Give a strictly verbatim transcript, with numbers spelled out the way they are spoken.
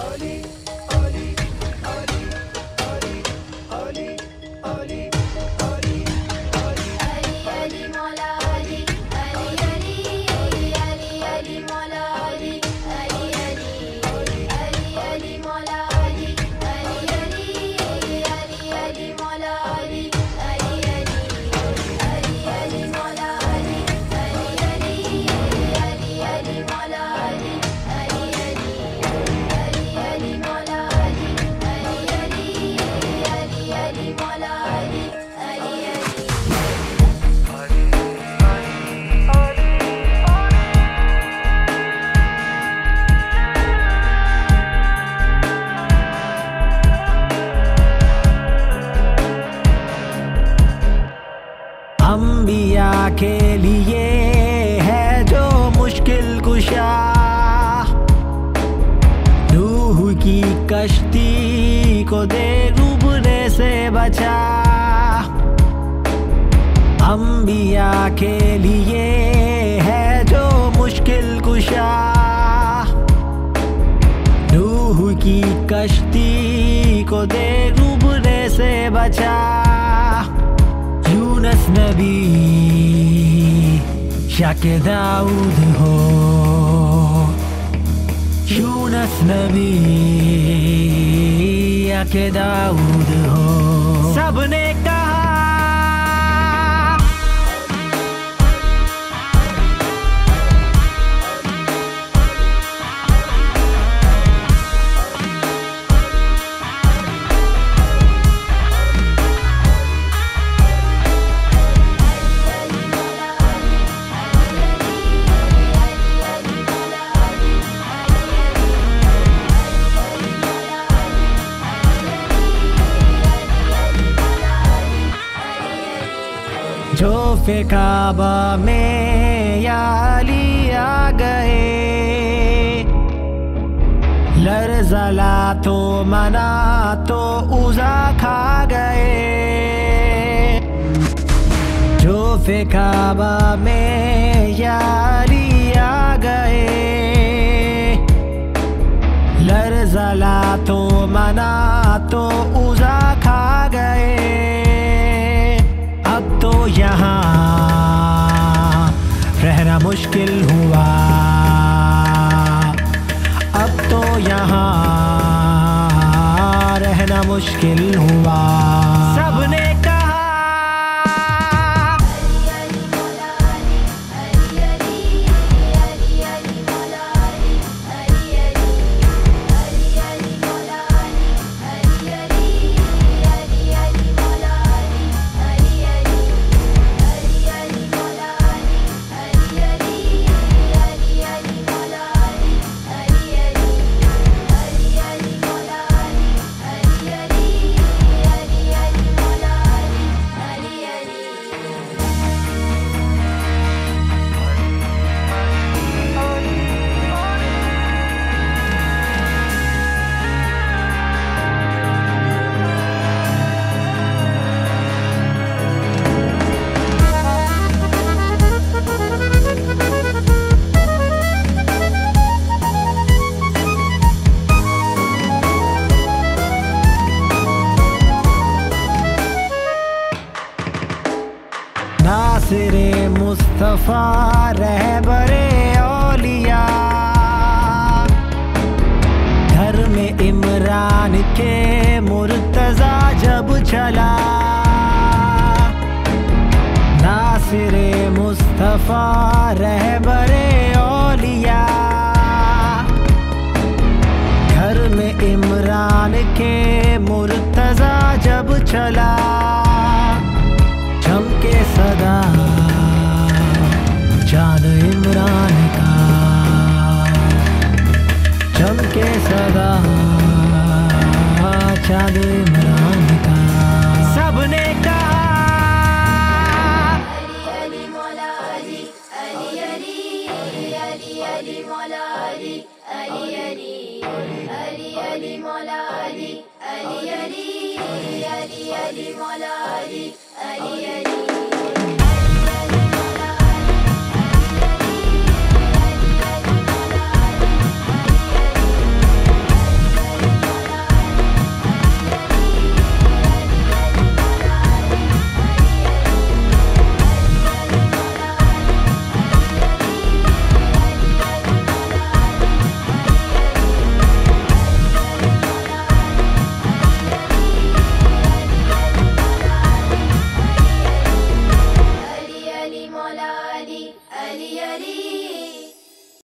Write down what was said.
Ali, Ali, Ali, Ali, Ali, Ali, Ali, Ali, Mola Ali, Ali, Ali, Ali, Ali, Mola Ali, Ali, Ali, Ali, Ali, Mola Ali, Ali, Ali, Ali, Ali, Mola Ali. انبیاء کے لیے ہے جو مشکل کشا، نوح کی کشتی کو دے ڈوبنے سے بچا. انبیاء کے لیے ہے جو مشکل کشا، نوح کی کشتی کو دے ڈوبنے سے بچا. یونس نبی شاک داؤد ہو، یونس نبی شاک داؤد ہو. سب نے کہا شوف کعبہ میں یا علی آ گئے، لرزلا تو منا تو عزا کھا گئے. شوف کعبہ میں یا علی آ گئے، لرزلا تو منا تو عزا کھا گئے. تو یہاں رہنا مشکل ہوا، اب تو یہاں رہنا مشکل ہوا. سب نے ناصر مصطفیٰ رہبر اولیاء، گھر میں عمران کے مرتضیٰ جب چلا. ناصر مصطفیٰ رہبر اولیاء، گھر میں عمران کے مرتضیٰ جب چلا. چمکے صدا چاند عمران کا، چمکے صدا چاند عمران کا. سب نے کہا علی مولا علی، علی علی، علی علی مولا علی، علی علی، علی علی مولا علی، علی علی، علی علی مولا علی. Ali, Ali.